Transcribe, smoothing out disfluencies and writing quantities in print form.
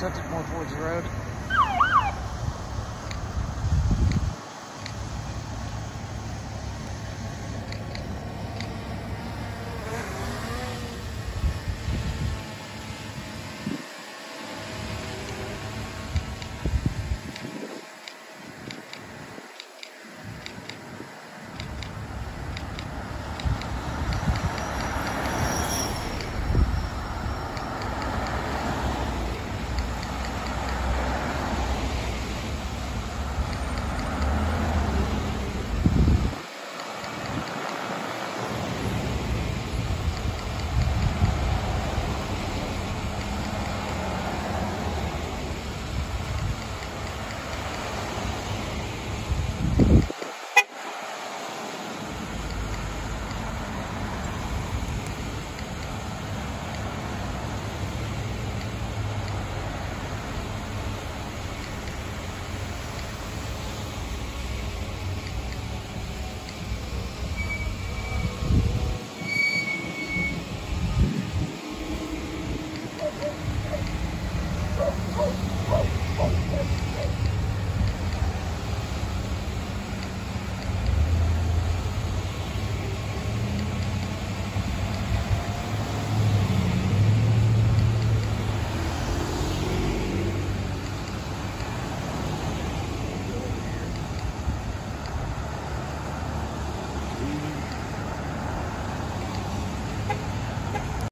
tilted more towards the road.